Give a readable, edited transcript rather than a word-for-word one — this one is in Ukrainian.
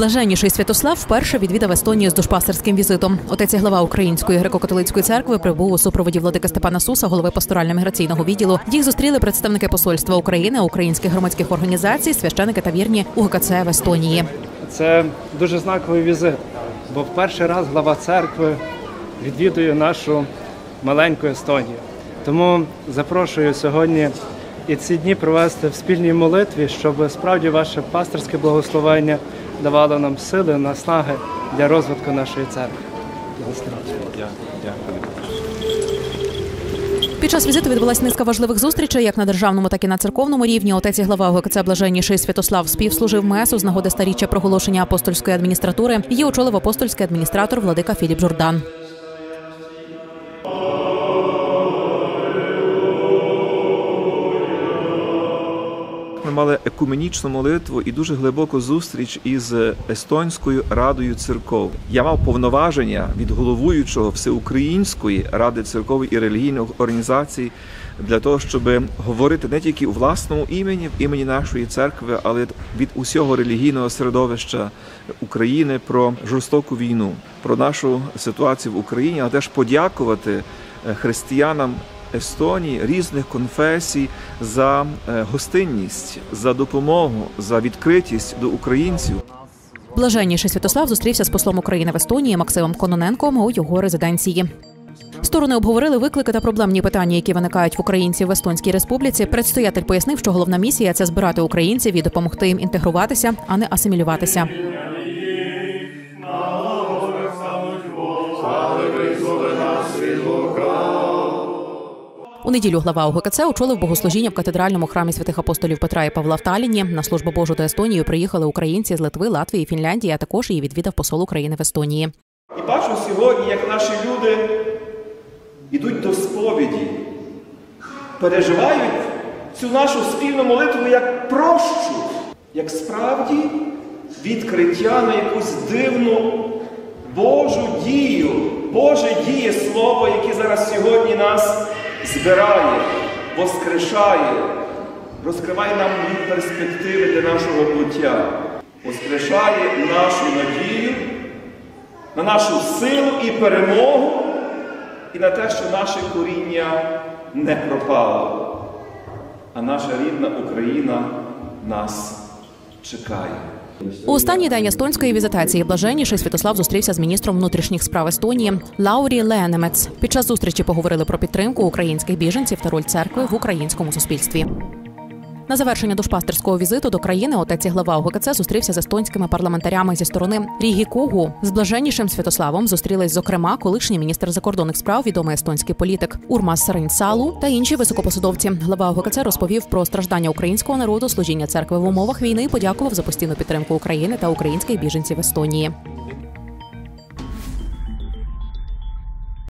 Блаженніший Святослав вперше відвідав Естонію з душпастерським візитом. Отець і глава Української греко-католицької церкви прибув у супроводі владика Степана Суса, голови пасторально-міграційного відділу. Їх зустріли представники посольства України, українських громадських організацій, священики та вірні УГКЦ в Естонії. Це дуже знаковий візит, бо в перший раз глава церкви відвідує нашу маленьку Естонію. Тому запрошую сьогодні і ці дні провести в спільній молитві, щоб справді ваше пасторське благословення давало нам сили, наснаги для розвитку нашої церкви. Під час візиту відбулася низка важливих зустрічей як на державному, так і на церковному рівні. Отець і глава УГКЦ Блаженніший Святослав співслужив месу з нагоди старіччя проголошення апостольської адміністратури. Її очолив апостольський адміністратор владика Філіп Жордан. Ми мали екуменічну молитву і дуже глибоку зустріч із Естонською радою церков. Я мав повноваження від головуючого Всеукраїнської ради церков і релігійних організацій для того, щоб говорити не тільки у власному імені, в імені нашої церкви, але від усього релігійного середовища України про жорстоку війну, про нашу ситуацію в Україні, а теж подякувати християнам Естонії різних конфесій за гостинність, за допомогу, за відкритість до українців. Блаженніший Святослав зустрівся з послом України в Естонії Максимом Кононенком у його резиденції. Сторони обговорили виклики та проблемні питання, які виникають в українців в Естонській Республіці. Предстоятель пояснив, що головна місія – це збирати українців і допомогти їм інтегруватися, а не асимілюватися. У неділю глава УГКЦ очолив богослужіння в Катедральному храмі святих апостолів Петра і Павла в Талліні. На службу Божу до Естонії приїхали українці з Литви, Латвії, Фінляндії, а також її відвідав посол України в Естонії. І бачу сьогодні, як наші люди йдуть до сповіді, переживають цю нашу спільну молитву як прощу, як справді відкриття на якусь дивну Божу дію, Боже дієслово, яке зараз сьогодні нас збирає, воскрешає, розкриває нам нові перспективи для нашого буття, воскрешає нашу надію, на нашу силу і перемогу, і на те, що наше коріння не пропало, а наша рідна Україна нас чекає. У останній день естонської візитації Блаженніший Святослав зустрівся з міністром внутрішніх справ Естонії Лаурі Ленемець. Під час зустрічі поговорили про підтримку українських біженців та роль церкви в українському суспільстві. На завершення душпастерського візиту до країни отець і глава УГКЦ зустрівся з естонськими парламентарями зі сторони Рігі Когу. З Блаженнішим Святославом зустрілись, зокрема, колишній міністр закордонних справ, відомий естонський політик Урмас Сарінсалу та інші високопосадовці. Глава УГКЦ розповів про страждання українського народу, служіння церкви в умовах війни і подякував за постійну підтримку України та українських біженців Естонії.